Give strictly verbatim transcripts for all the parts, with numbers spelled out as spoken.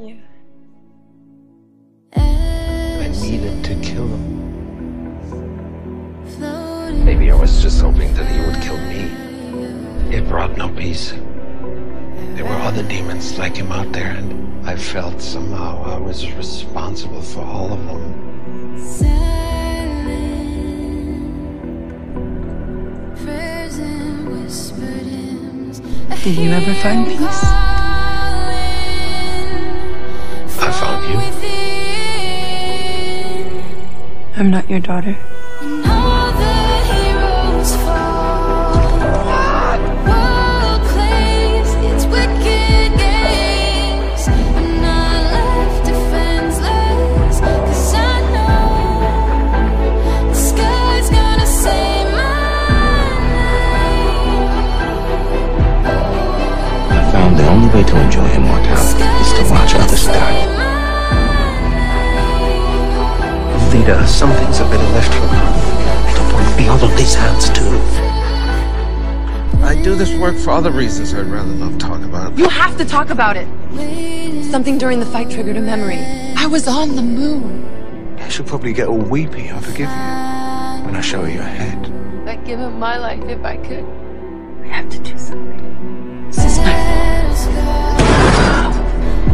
Yeah. I needed to kill him. Maybe I was just hoping that he would kill me. It brought no peace. There were other demons like him out there, and I felt somehow I was responsible for all of them. Silent prayers and whispered hymns. Did you ever find peace? I'm not your daughter. All the heroes fall. World plays its wicked games. And our life defenseless. 'Cause I know the sky's gonna say my name. I found the only way to enjoy immortality is to watch others die. Leader, some things have been left for me. Don't want to be all of these hands, too. I do this work for other reasons I'd rather not talk about. You have to talk about it! Something during the fight triggered a memory. I was on the moon. I should probably get all weepy, I forgive you, when I show you your head. I'd give him my life if I could. I have to do something. This is my fault.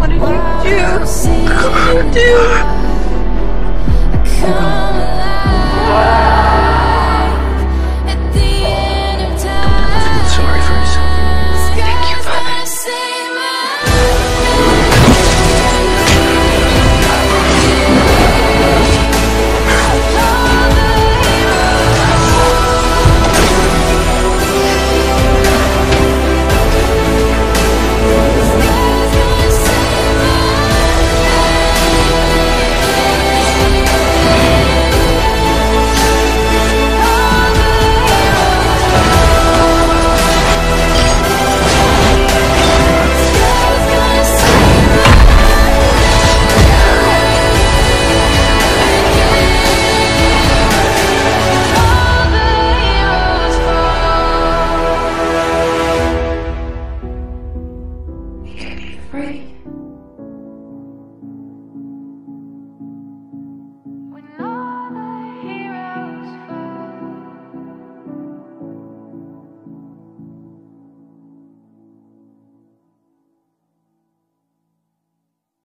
What did you do? What did you do? Wow.